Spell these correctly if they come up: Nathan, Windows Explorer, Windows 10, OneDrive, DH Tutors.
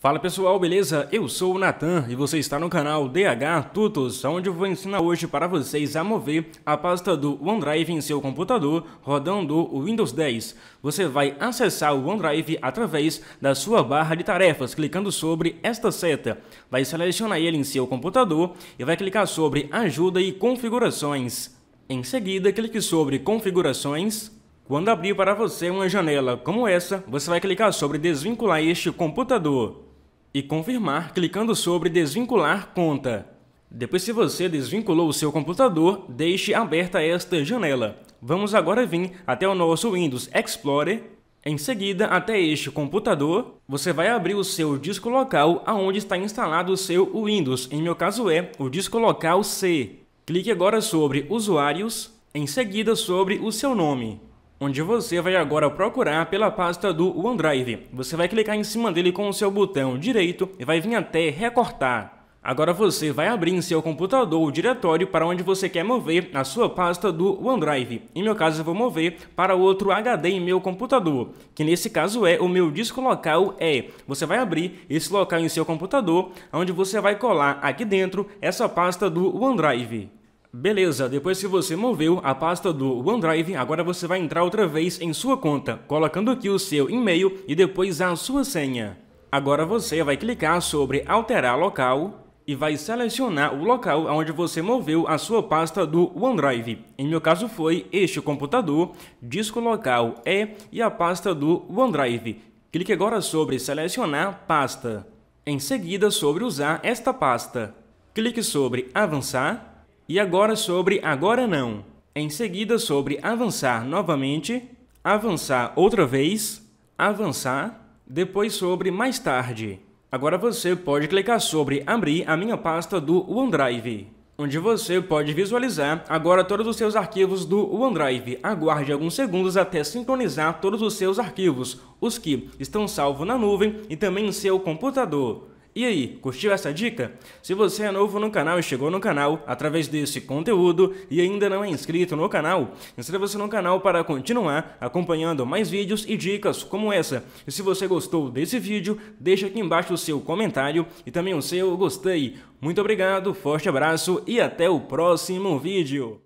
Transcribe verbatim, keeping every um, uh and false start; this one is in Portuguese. Fala pessoal, beleza? Eu sou o Nathan e você está no canal D H Tutors, onde eu vou ensinar hoje para vocês a mover a pasta do OneDrive em seu computador rodando o Windows dez. Você vai acessar o OneDrive através da sua barra de tarefas, clicando sobre esta seta. Vai selecionar ele em seu computador e vai clicar sobre Ajuda e Configurações. Em seguida, clique sobre Configurações. Quando abrir para você uma janela como essa, você vai clicar sobre Desvincular este computador e confirmar clicando sobre Desvincular conta. Depois, se você desvinculou o seu computador, deixe aberta esta janela. Vamos agora vir até o nosso Windows Explorer. Em seguida, até este computador, você vai abrir o seu disco local aonde está instalado o seu Windows. Em meu caso é o disco local C. Clique agora sobre Usuários, em seguida sobre o seu nome, onde você vai agora procurar pela pasta do OneDrive. Você vai clicar em cima dele com o seu botão direito e vai vir até recortar. Agora você vai abrir em seu computador o diretório para onde você quer mover a sua pasta do OneDrive. Em meu caso eu vou mover para outro H D em meu computador, que nesse caso é o meu disco local E. Você vai abrir esse local em seu computador, onde você vai colar aqui dentro essa pasta do OneDrive. Beleza, depois que você moveu a pasta do OneDrive, agora você vai entrar outra vez em sua conta, colocando aqui o seu e-mail e depois a sua senha. Agora você vai clicar sobre Alterar Local e vai selecionar o local onde você moveu a sua pasta do OneDrive. Em meu caso foi este computador, disco local E e a pasta do OneDrive. Clique agora sobre Selecionar Pasta. Em seguida sobre Usar esta pasta. Clique sobre Avançar. E agora sobre Agora Não. Em seguida sobre Avançar novamente, Avançar outra vez, Avançar, depois sobre Mais Tarde. Agora você pode clicar sobre Abrir a minha pasta do OneDrive, onde você pode visualizar agora todos os seus arquivos do OneDrive. Aguarde alguns segundos até sincronizar todos os seus arquivos, os que estão salvos na nuvem e também em seu computador. E aí, curtiu essa dica? Se você é novo no canal e chegou no canal através desse conteúdo e ainda não é inscrito no canal, inscreva-se no canal para continuar acompanhando mais vídeos e dicas como essa. E se você gostou desse vídeo, deixa aqui embaixo o seu comentário e também o seu gostei. Muito obrigado, forte abraço e até o próximo vídeo.